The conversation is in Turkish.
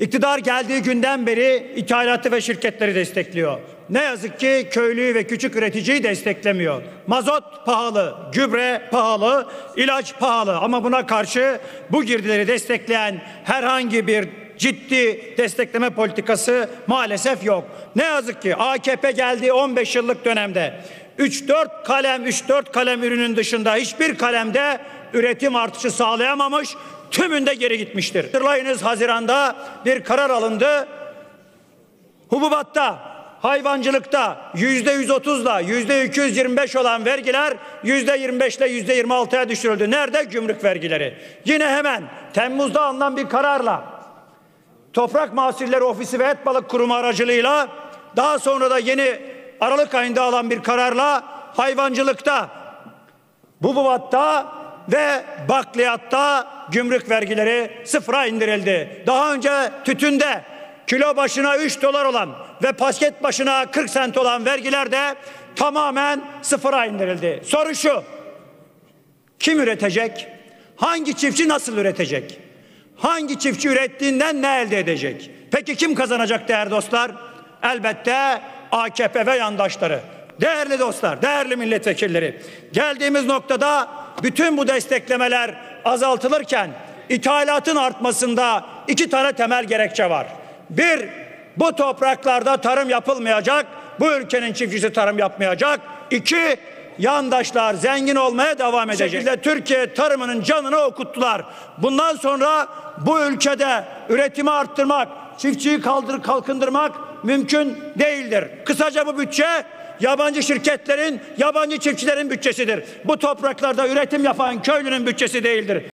İktidar geldiği günden beri ithalatı ve şirketleri destekliyor. Ne yazık ki köylüyü ve küçük üreticiyi desteklemiyor. Mazot pahalı, gübre pahalı, ilaç pahalı ama buna karşı bu girdileri destekleyen herhangi bir ciddi destekleme politikası maalesef yok. Ne yazık ki AKP geldiği 15 yıllık dönemde 3-4 kalem ürünün dışında hiçbir kalemde üretim artışı sağlayamamış, tümünde geri gitmiştir. Hatırlayınız, Haziran'da bir karar alındı. Hububatta, hayvancılıkta %130'la %225 olan vergiler %25'le %26'ya düşürüldü. Nerede? Gümrük vergileri. Yine hemen Temmuz'da alınan bir kararla Toprak Mahsulleri Ofisi ve Et Balık Kurumu aracılığıyla, daha sonra da yeni Aralık ayında alan bir kararla hayvancılıkta, hububatta ve bakliyatta gümrük vergileri sıfıra indirildi. Daha önce tütünde kilo başına 3 dolar olan ve pasket başına 40 sent olan vergiler de tamamen sıfıra indirildi. Soru şu: kim üretecek? Hangi çiftçi nasıl üretecek? Hangi çiftçi ürettiğinden ne elde edecek? Peki kim kazanacak değerli dostlar? Elbette AKP ve yandaşları. Değerli dostlar, değerli milletvekilleri, geldiğimiz noktada bütün bu desteklemeler azaltılırken ithalatın artmasında 2 tane temel gerekçe var. Bir, bu topraklarda tarım yapılmayacak, bu ülkenin çiftçisi tarım yapmayacak. 2, yandaşlar zengin olmaya devam edecek. Türkiye tarımının canını okuttular. Bundan sonra bu ülkede üretimi arttırmak, çiftçiyi kalkındırmak mümkün değildir. Kısaca bu bütçe yabancı şirketlerin, yabancı çiftçilerin bütçesidir. Bu topraklarda üretim yapan köylünün bütçesi değildir.